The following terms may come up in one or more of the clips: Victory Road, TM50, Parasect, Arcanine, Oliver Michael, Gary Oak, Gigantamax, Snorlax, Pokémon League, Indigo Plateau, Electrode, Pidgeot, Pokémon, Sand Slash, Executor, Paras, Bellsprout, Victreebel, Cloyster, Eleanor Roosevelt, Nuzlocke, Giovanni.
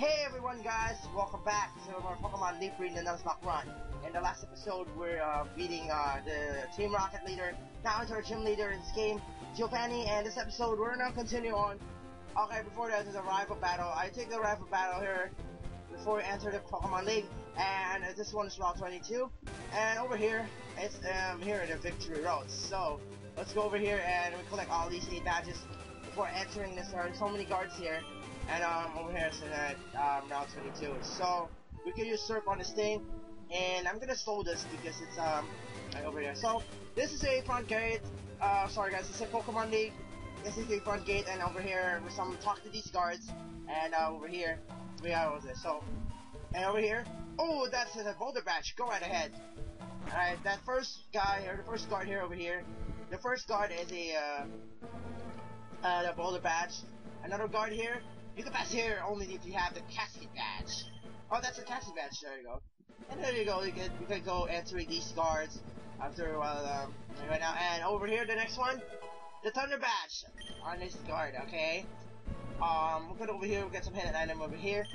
Hey everyone guys, welcome back to our Pokémon League in the Nuzlocke run. In the last episode, we're beating the Team Rocket leader, now it's our gym leader in this game, Giovanni, and this episode we're gonna continue on. Okay, before that is a rival battle. I take the rival battle here before we enter the Pokémon League, and this one is Route 22, and over here, it's here in the Victory Road. So, let's go over here and we collect all these 8 badges before entering this. There are so many guards here. And over here it's at round 22, so we can use surf on this thing, and I'm gonna slow this because it's right over here. So this is a front gate. Sorry guys, it's a Pokemon League. This is a front gate, and over here we talk to these guards, and over here we have this. So and over here, oh, that's a boulder batch. Go right ahead. All right, that first guy here, the first guard here over here. The first guard is the boulder batch. Another guard here. You can pass here only if you have the casket badge. Oh, that's a casket badge. There you go. And there you go. You can go entering these guards after a while right now. And over here, the next one, the thunder badge on this guard. Okay. We'll get over here. We'll get some hidden item over here.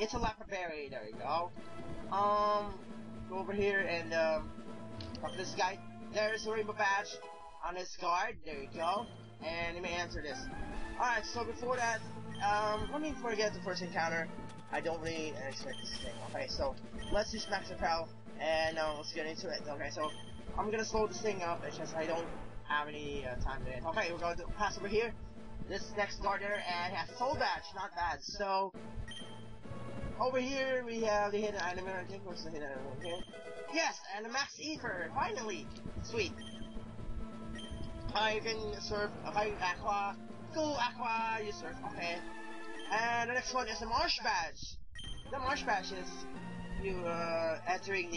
It's a lapraberry. There you go. Go over here and talk to this guy. There's the rainbow badge on this guard. There you go. And you may answer this. All right. So before that. Let me forget the first encounter. I don't really expect this thing. Okay, so let's use Max Repel and let's get into it. Okay, so I'm gonna slow this thing up. It's just I don't have any time to end. Okay, we're going to pass over here. This next starter and has Soul Badge, not bad. So over here we have the hidden item. I think what's the hidden item here? Yes, and the Max Ether. Finally, sweet. I can serve Aqua. Cool, Aqua, you surf, okay. And the next one is the Marsh Badge. The Marsh Badge is you entering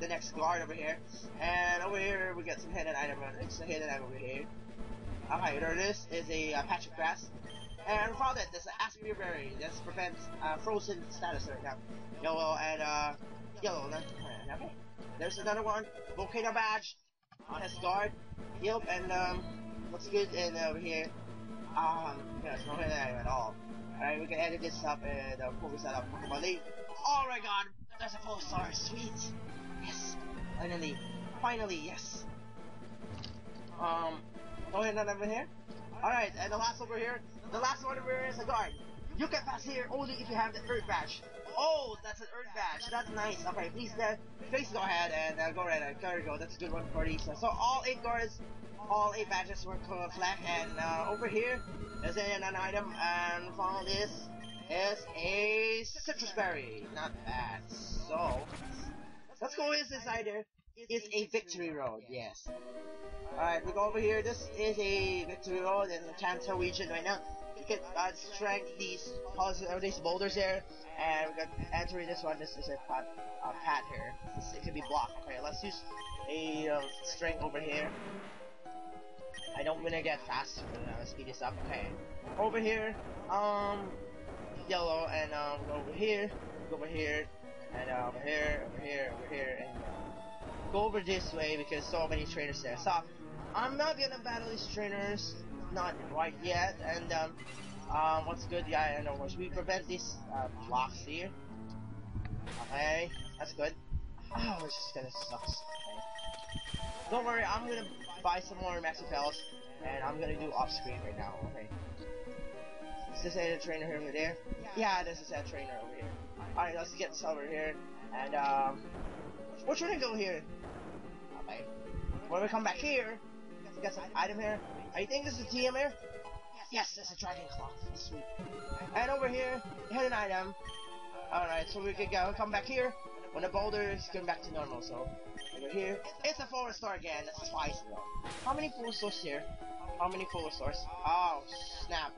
the next guard over here. And over here we get some hidden item. It's a hidden item over here. Okay, there it is a patch of grass. And we found it. There's an Aspie Berry. That prevents frozen status right now. Yellow and yellow. Okay. There's another one. Volcano Badge on his guard. Yep, and looks good. And over here. Yeah, it's not in there at all. Alright, we can edit this up and focus that up Pokemon League. Oh my god, there's a 4-star, sweet! Yes! Finally, yes! Go ahead, none over here. Alright, and the last over here, the last one over here is a guard. You can pass here only if you have the Earth Badge. Oh, that's an Earth Badge, that's nice. Okay, please go ahead and go right ahead. There you go, that's a good one for these. So all 8 guards. All 8 badges were collect, and over here is an item, and found this is a citrus berry. Not bad. So let's go inside there. It's a Victory Road. Yes. All right, we go over here. This is a Victory Road in the Kanto region right now. You can strength these boulders there, and we got entering this one. This is a pad here. It could be blocked. Okay, let's use a strength over here. I don't want to get faster, let's speed this up, okay. Over here, yellow, and over here, and over here, over here, over here, and go over this way because so many trainers there. So, I'm not gonna battle these trainers, not right yet, and what's good, yeah, and of we prevent these blocks here. Okay, that's good. Oh, it's just gonna suck. Don't worry, I'm gonna buy some more Maxipels, and I'm gonna do off screen right now, okay. Is this a trainer here over there? Yeah, this is that trainer over here. Alright, let's get this over here, and we're trying to go here. Okay. When we come back here, we got some item here. I think this is a TM here? Yes, there's a dragon cloth. Sweet. And over here, hidden item. Alright, so we can go come back here when the boulder is going back to normal, so. Over here, it's a 4-star again, that's twice though. How many 4-stars here? How many 4-stars? Oh, snap.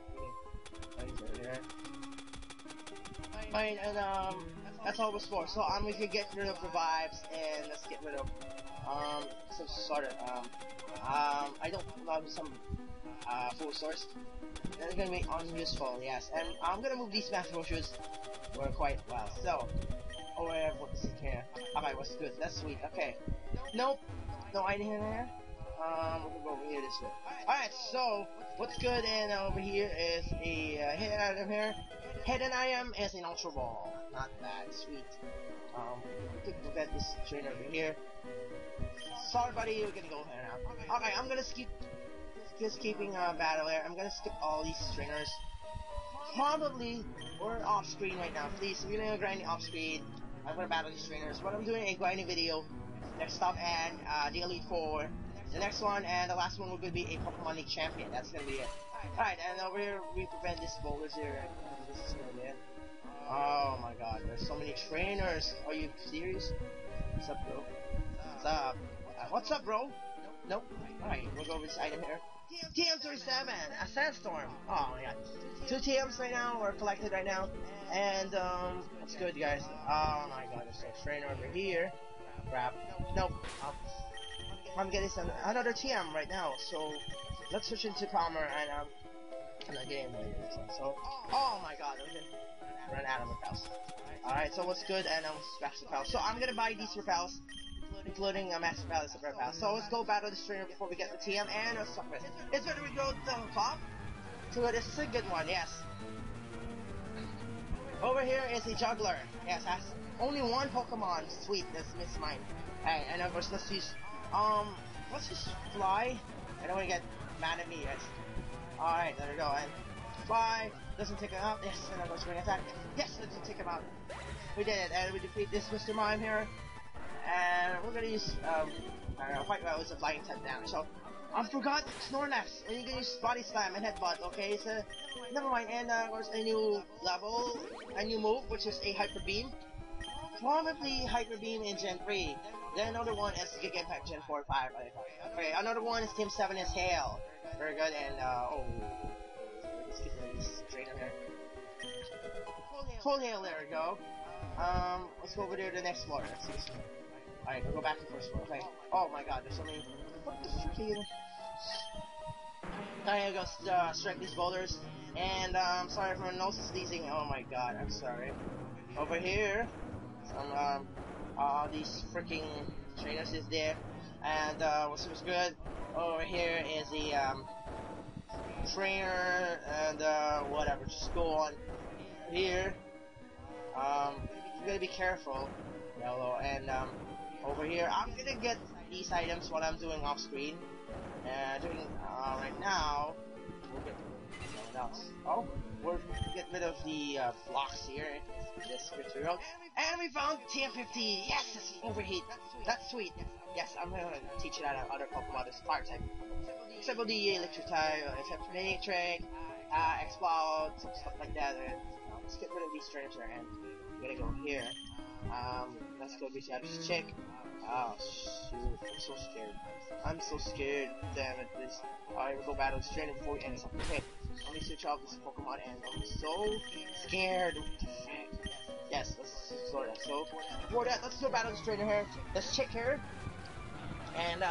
Fine, and that's all it was for. So we can get rid of revives, and let's get rid of some sort of I don't love some 4-stars. They're gonna be unuseful, yes. And I'm gonna move these Smash Brothers for quite a while, so. Oh, I have what's in here. Alright, what's good? That's sweet. Okay. Nope. No item in here. We'll go over here this way. Alright, so what's good and over here is a hidden item here. than I am as an Ultra Ball. Not bad, sweet. I think we'll get this train over here. Sorry, buddy, we're gonna go here now. Okay, I'm gonna skip keeping battle air. I'm gonna skip all these trainers. Probably we're off screen right now, please. We're gonna grind off screen. I'm gonna battle these trainers. But I'm doing a grinding video next up, and the Elite Four. The next one and the last one will be a Pokemon League champion. That's gonna be it. Alright, and over here we prevent this boulders here. This is gonna be it. Oh my god, there's so many trainers. Are you serious? What's up, bro? What's up? What's up, bro? Nope. Alright, we'll go over this item here. TM37, a sandstorm. Oh my god. 2 TMs right now, or collected right now. And it's good, guys. Oh my god, there's a trainer over here. Crap. Nope. I'm getting some another TM right now, so let's switch into Palmer, and I'm not getting away with this one. So, oh my god, I'm gonna run out of repels. Alright, so what's good, and I'm max repels. So I'm gonna buy these repels, including a max repels and repels. So let's go battle the trainer before we get the TM, and let's suck this. It's better we go to the top. So this is a good one, yes. Over here is the juggler. Yes, has only one Pokemon. Sweet, let's miss mine. Alright, and of course let's use let's just fly. I don't want to get mad at me, guys. Alright, there we go, and fly, doesn't take him out, yes, and I'm going to swing attack, yes, doesn't take him out. We did it, and we defeat this Mr. Mime here, and we're going to use, I don't know, quite well, it's a flying type down, so, I forgot Snorlax, and you can use Body Slam and Headbutt, okay, so, never mind, and there's a new level, a new move, which is a Hyper Beam, probably Hyper Beam in Gen 3, then another one is Gigantamax Gen 4 5. Okay, another one is Team 7 is Hail. Very good, and oh. Let's get this straight up here. Full Hail, there we go. Let's go over there to the next floor. Alright, we'll go back to the first floor. Okay. Oh my god, there's so many. What the frick are you? Alright, I'm gonna strike these boulders. And I'm sorry for my nose sneezing. Oh my god, I'm sorry. Over here, some these freaking trainers is there, and what's good over here is the trainer, and whatever, just go on here. You gotta be careful, yellow, and over here I'm gonna get these items what I'm doing off screen, and doing right now we'll get someone else. Oh, we'll get rid of the blocks here. This Victory Road. And we found TM50! Yes! It's overheat! That's sweet! Yes, I'm gonna teach you that on other Pokemon. This fire type. Except the electric type, except for Maniac Trick, Explode, some stuff like that. And, let's get rid of these trainers here, and I'm gonna go here. Let's go reach out this chick. Oh, shoot. I'm so scared. I'm so scared. Damn it, this. Alright, we'll go battle this trainer before we end something. Okay, let me switch out this Pokemon, and I'm so scared. What the heck? Yes, let's explore that. So, for that, let's go battle this trainer here. Let's check here. And,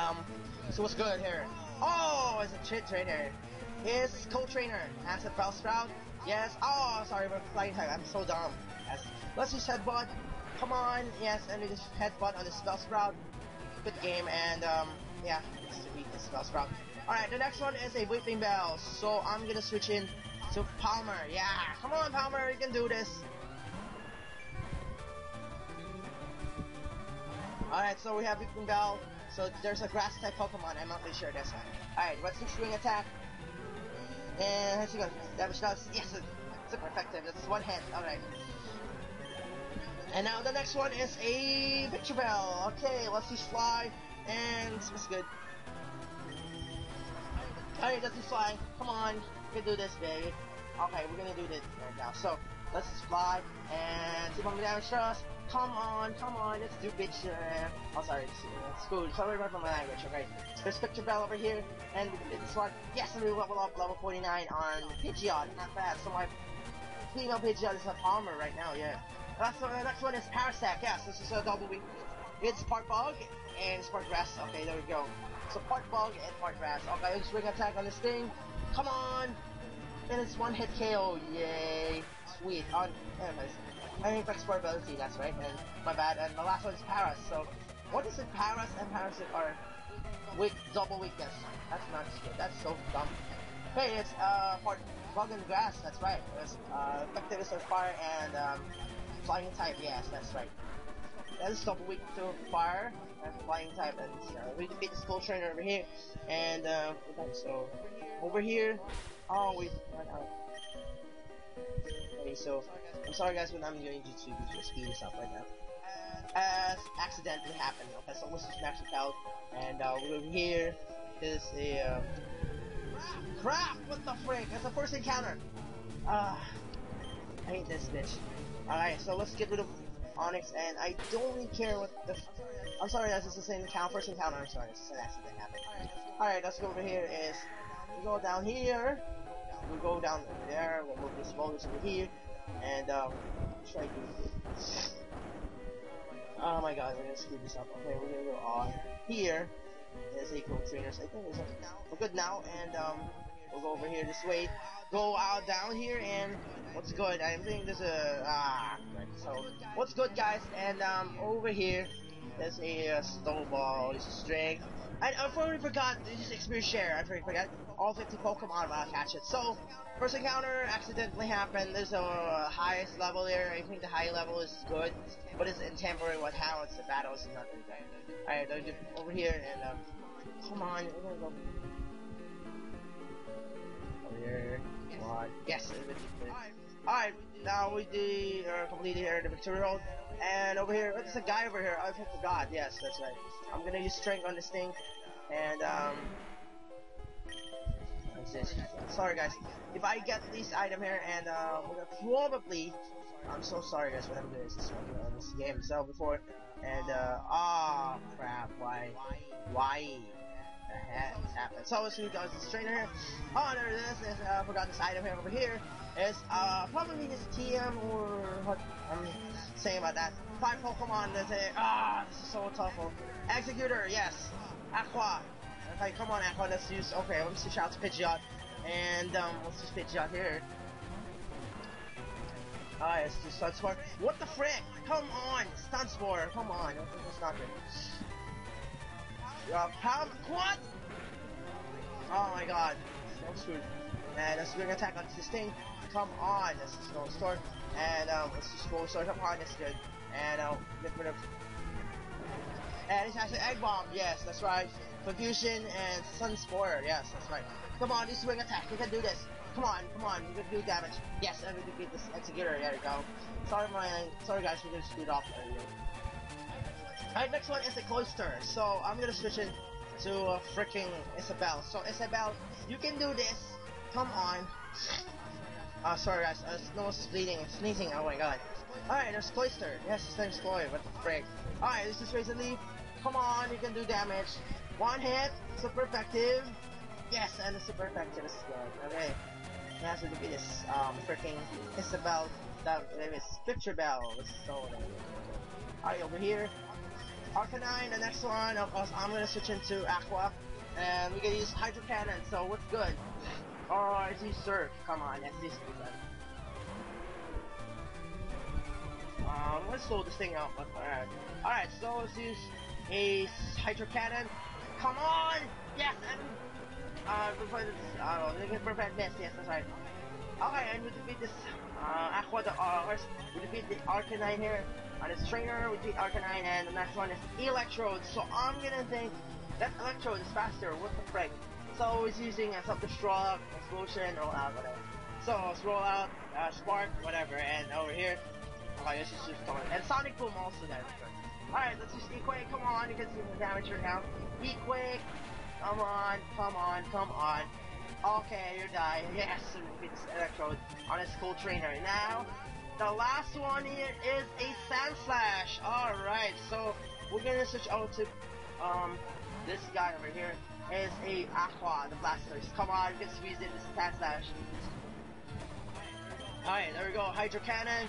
so what's good here? Oh, it's a shit trainer. His co-trainer, as a Bellsprout. Yes, oh, sorry, we're flying type. I'm so dumb. Yes, let's use Headbutt. Come on, yes, and we just Headbutt on this Bellsprout. Good game, and, yeah, let's defeat this Bellsprout. Alright, the next one is a Whipping Bell. So, I'm gonna switch in to Palmer. Yeah, come on, Palmer, you can do this. Alright, so we have Whipping Bell. So there's a grass type Pokemon, I'm not really sure that's one. Alright, what's his swing attack? And how's he going? Damage does. Yes, it's super effective. That's one hit. Alright. And now the next one is a Victreebel. Okay, let's use Fly. And it's good. Alright, let's use Fly. Come on, we can do this, baby. Okay, we're gonna do this right now. So let's just Fly and see if I'm gonna damage trust. Come on, let's do bitch. Oh, sorry, it's cool. Sorry about my language, okay? There's Victreebel over here, and this one, yes, and we level up level 49 on Pidgeot, not bad. So my female Pidgeot is a Palmer right now, yeah. Next one is Parasect, yes, this is a double weak. It's part bug and it's part grass, okay, there we go. So part bug and part grass, okay, let's swing attack on this thing. Come on! And it's one hit KO, yay! Sweet, on, anyways. I think that's for ability, that's right, and my bad, and the last one is Paras, so what is it, Paras and Parasect are weak, double weakness, that's not good, that's so dumb. Hey, it's part Bug and grass, that's right. Effective is on fire and flying type, yes, that's right. That is super weak to fire and flying type, and we defeat this full trainer over here. And so over here, oh, we run out. Okay, so I'm sorry guys when I'm doing YouTube, just speed and stuff like that. As accidentally happened, okay, so almost smashed it out. And we're over here. This is a crap! What the frick? That's the first encounter! I hate this bitch. Alright, so let's get rid of Onyx, and I don't really care what the f— I'm sorry, that's just the same encounter. First encounter, I'm sorry, it's an accident that happened. Alright, let's go over here. We'll go down here, we'll go down over there, we'll move this bonus over here, and try to do this. Oh my god, we're gonna screw this up. Okay, we're gonna go on here. There's equal trainers, I think it's okay. We're good now, and we'll go over here this way, go out down here, and what's good? I'm doing this so what's good guys, and over here there's a snowball, it's a strength. I already forgot, this is experience share, I already forgot all 50 Pokemon I'll catch it. So first encounter accidentally happened, there's a highest level there, I think the high level is good, but it's in temporary what happens, the battles is not good. Alright, I'll get over here and come on, we're gonna go over here, come on, yes, alright, now we completed here the Victory Road, and over here, there's a guy over here, I forgot, yes, that's right, I'm gonna use strength on this thing, and sorry guys, if I get this item here, and we're gonna probably, I'm so sorry guys what I'm doing is this one on this game so before, and ah oh, crap, why the heck happened? So as soon as this trainer here, oh there it is, I forgot this item here over here, it's probably this TM or what I'm saying about that, 5 Pokemon that say, ah oh, this is so tough, Executor, yes, Aqua. Okay, come on Aqua, let's use, okay, let's switch out to Pidgeot, and let's just Pidgeot here. Alright, let's do Stun Spore. What the frick? Come on! Stun Spore, come on, that's not good. Pound, what? Oh my god, I'm screwed. And let's do an attack on this thing. Come on, let's just go Store, and let's just go Store, come on, that's good. And I'll get rid of, and it's actually Egg Bomb, yes, that's right. Confusion and Sun Spore, yes, that's right. Come on, this swing attack, we can do this. Come on, we can do damage. Yes, and we can beat this Executor, there we go. Sorry guys, we just screwed off earlier. Alright, next one is the Cloyster. So I'm gonna switch it to freaking Isabelle. So Isabelle, you can do this. Come on. Sorry guys, no sneezing, oh my god. Alright, there's Cloyster. Yes, his name's Cloy, what the frick. Alright, this is Razor Leaf. Come on, you can do damage. One hit, super effective. Yes, and the super effective is good. Okay, now we defeat this freaking Isabelle. That name is Victreebel. This is so nice. Alright, over here, Arcanine. The next one, of course, I'm gonna switch into Aqua, and we can use Hydro Cannon. So what's good? Oh, it's his Surf. Come on, that's this good. Let's slow this thing up. Alright, alright. So let's use a Hydro Cannon. Come on! Yes, and before this, I don't know, we can prevent this, yes, that's right. Okay, and we defeat this Aqua, we defeat the Arcanine here, on this trainer, we defeat Arcanine, and the next one is Electrode, so I'm gonna think that Electrode is faster, what the frick? So it's using a self-destruct, explosion, roll out, whatever. So let's roll out, spark, whatever, and over here, okay, let's just use Storm, and Sonic Boom also there. Alright, let's use E-Quake, come on, you can see the damage right now. E-Quake, come on, come on, come on. Okay, you're dying. Yes, it's Electrode on his cool trainer. Now, the last one here is a Sand Slash. Alright, so we're gonna switch out to this guy over here is a Aqua, the Blasters. Come on, you can squeeze in this Sand Slash. Alright, there we go, Hydro Cannon.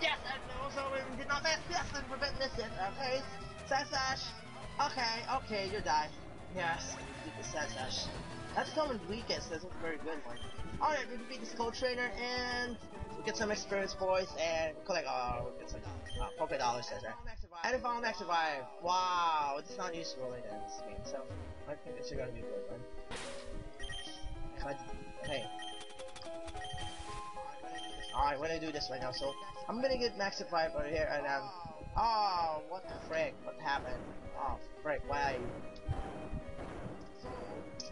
Yes, and also we did not miss. Yes, and prevent this. Okay, Sand Slash. Okay, okay, you die. Yes, we beat the Sand Slash. That's common weakest, that's a very good one. Alright, we beat this cold trainer and we get some experience points and collect we get some $40 there. And if I'm next survive. Wow, it's not useful like that in this game, so I think this is gonna be a good one. Okay. Alright, we're gonna do this right now, so I'm gonna get Maxified right here, and oh, what the frick, what happened? Oh, frick, why are you?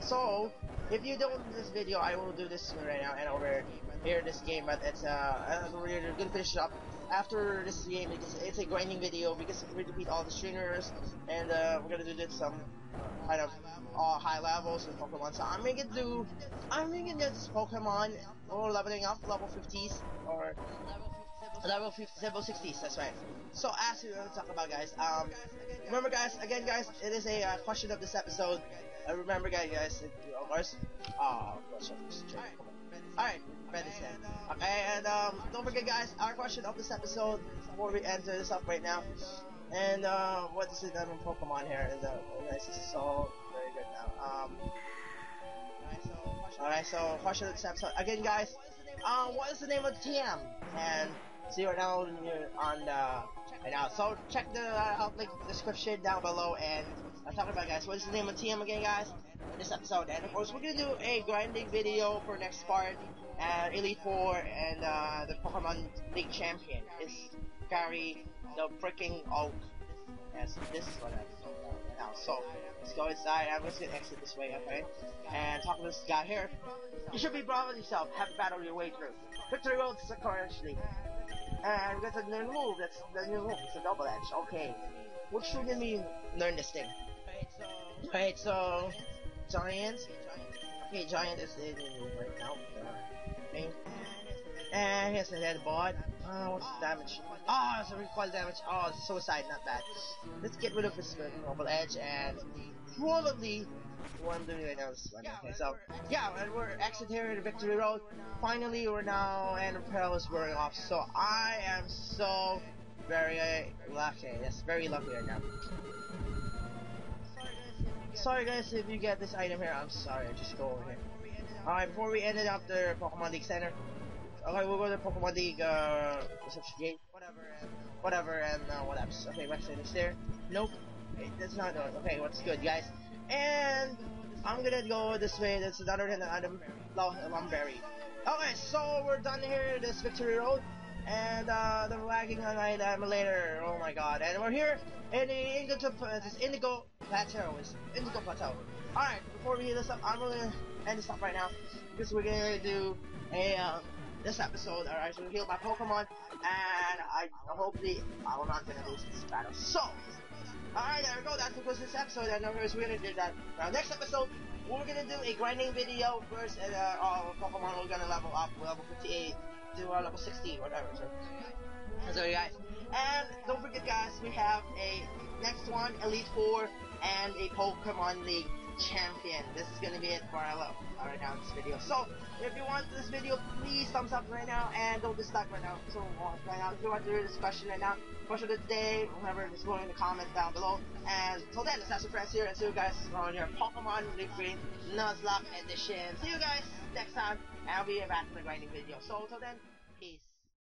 So, if you don't do this video, I will do this right now, and over here this game, but it's, we're gonna finish it up after this game, because it's a grinding video, because we defeat all the streamers, and we're gonna do this kind of all high levels with Pokemon. So I'm gonna do this Pokemon or leveling up level 50s or level 50, level 60s. That's right. So as we want to talk about, guys, remember, guys, again, guys, it is a question of this episode. Remember, guys, of course. Oh, alright, ready, set. Okay, and don't forget, guys, our question of this episode before we enter this up right now. And what is it done in Pokemon here? And this is so very good now. Alright, so question of this episode again, guys. What is the name of the TM? And see right now on the right now. So check the link description down below, and I'm talking about, guys, what is the name of the TM again, guys, in this episode. And of course we're gonna do a grinding video for next part, and Elite Four, and the Pokemon League champion is Gary the freaking Oak. Yes, this is what I now. So let's go inside. I'm just gonna exit this way, okay? And talk to this guy here. You should be proud of yourself. Have battled your way through. Victory Road is a courage league. And that's a new move. That's the new move. It's a double edge. Okay. What should we learn this thing? Alright, so Giant. Okay, Giant is the new move right now. Okay. And here's the headbutt. What's the damage? Oh, it's a recoil damage. Oh, suicide, not bad. Let's get rid of his normal edge, and probably what I'm doing right now is one. Okay, so yeah, and we're exit here at Victory Road. Finally, we're now, and the peril is wearing off. So I am so very lucky. Yes, very lucky right now. Sorry guys if you get this item here. I'm sorry. I just go over here. Alright, before we ended up the Pokemon League Center. Okay, we'll go to Pokemon League, game, whatever, and, what else? Okay, what's in there? Nope, that's not good. Okay, what's good, guys? And I'm gonna go this way. That's another than the item, Lumberry. Okay, so we're done here, this Victory Road, and, the lagging on item later. Oh my god, and we're here in the Indigo Plateau. It's Indigo Plateau. Alright, before we hit this up, I'm gonna end this up right now, because we're gonna do a, this episode, alright, so we heal my Pokemon, and hopefully I'm not gonna lose this battle. So, alright, there we go, that concludes this episode, and we're gonna do that. Now, next episode, we're gonna do a grinding video first, and all Pokemon we're gonna level up, level 58 to level 60, whatever. So, guys, and don't forget, guys, we have a next one, Elite Four, and a Pokemon League champion. This is gonna be it for our right now this video. So if you want this video, please thumbs up right now, and don't dislike right now. So right now, if you want to do this question right now, question of the day, whatever is going in the comments down below. And till then, it's Astro Friends here, and see you guys on your Pokemon League Green Nuzlocke edition. See you guys next time, and I'll be back for the grinding video. So till then.